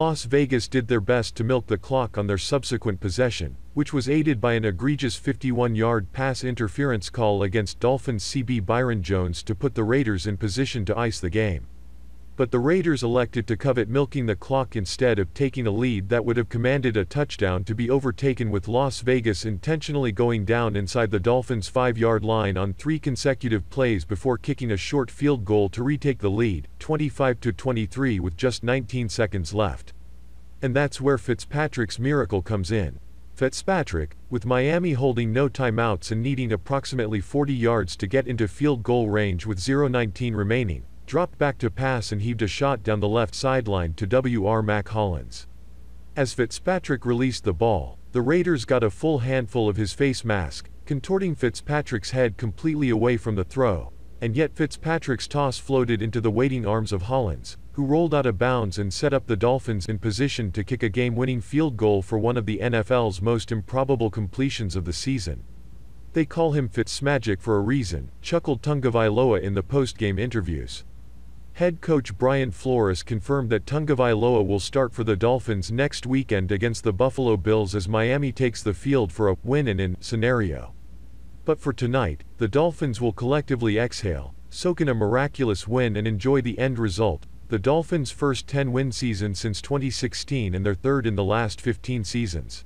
Las Vegas did their best to milk the clock on their subsequent possession, which was aided by an egregious 51-yard pass interference call against Dolphins CB Byron Jones to put the Raiders in position to ice the game. But the Raiders elected to covet milking the clock instead of taking a lead that would have commanded a touchdown to be overtaken, with Las Vegas intentionally going down inside the Dolphins' 5-yard line on 3 consecutive plays before kicking a short field goal to retake the lead, 25-23, with just 19 seconds left. And that's where Fitzpatrick's miracle comes in. Fitzpatrick, with Miami holding no timeouts and needing approximately 40 yards to get into field goal range with 0:19 remaining, dropped back to pass and heaved a shot down the left sideline to Mack Hollins. As Fitzpatrick released the ball, the Raiders got a full handful of his face mask, contorting Fitzpatrick's head completely away from the throw, and yet Fitzpatrick's toss floated into the waiting arms of Hollins, who rolled out of bounds and set up the Dolphins in position to kick a game-winning field goal for one of the NFL's most improbable completions of the season. "They call him Fitzmagic for a reason," chuckled Tagovailoa in the post-game interviews. Head coach Brian Flores confirmed that Tagovailoa will start for the Dolphins next weekend against the Buffalo Bills as Miami takes the field for a win-and-in scenario. But for tonight, the Dolphins will collectively exhale, soak in a miraculous win and enjoy the end result, the Dolphins' first 10-win season since 2016 and their third in the last 15 seasons.